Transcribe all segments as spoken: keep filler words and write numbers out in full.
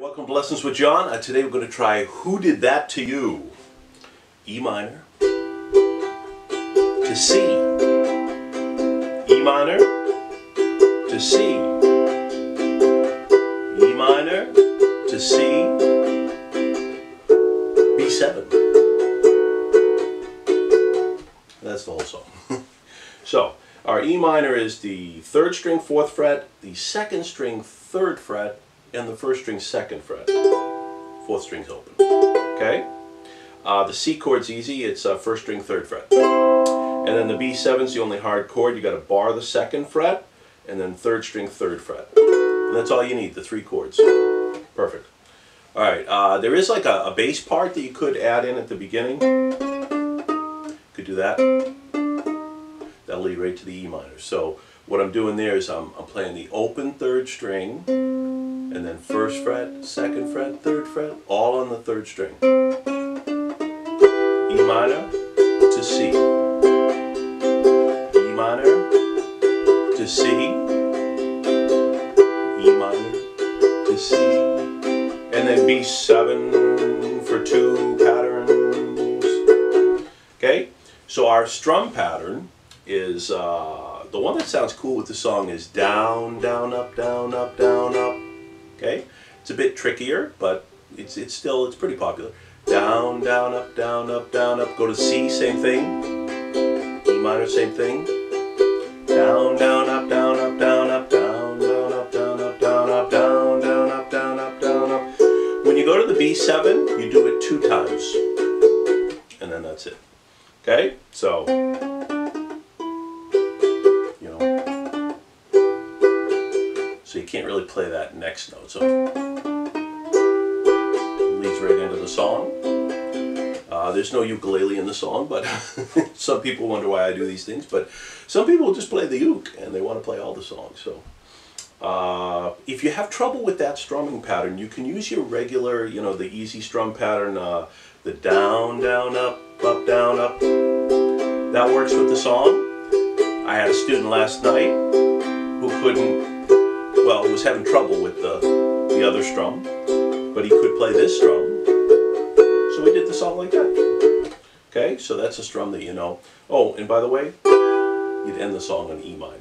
Welcome to Lessons with John. Uh, today we're going to try Who Did That to You? E minor to C. E minor to C. E minor to C. B seven. That's the whole song. So, our E minor is the third string, fourth fret, the second string, third fret, and the first string, second fret. Fourth string's open. Okay? Uh, the C chord's easy. It's uh, first string, third fret. And then the B seven's the only hard chord. You got to bar the second fret, and then third string, third fret. And that's all you need, the three chords. Perfect. All right. Uh, there is like a, a bass part that you could add in at the beginning. Could do that. That'll lead right to the E minor. So what I'm doing there is I'm, I'm playing the open third string, and then first fret, second fret, third fret, all on the third string. E minor to C. E minor to C. E minor to C. And then B seven for two patterns. Okay? So our strum pattern is, uh, the one that sounds cool with the song is down, down, up, down, up, down, up. Okay, it's a bit trickier, but it's it's still it's pretty popular. Down, down, up, down, up, down, up. Go to C, same thing. E minor, same thing. Down, down, up, down, up, down, up, down, down, up, down, up, down, up, down, down, up, down, up, down, up. When you go to the B seven, you do it two times, and then that's it. Okay, so you know. So you can't really play that next note. So it leads right into the song. Uh, there's no ukulele in the song, but some people wonder why I do these things. But some people just play the uke and they want to play all the songs. So uh, if you have trouble with that strumming pattern, you can use your regular, you know, the easy strum pattern, uh, the down, down, up, up, down, up. That works with the song. I had a student last night who couldn't. Well, he was having trouble with the, the other strum, but he could play this strum, so we did the song like that. Okay, so that's a strum that you know. Oh, and by the way, you'd end the song on E minor.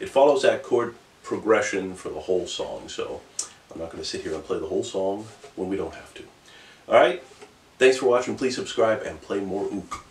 It follows that chord progression for the whole song, so I'm not going to sit here and play the whole song when we don't have to. All right, thanks for watching. Please subscribe and play more ook.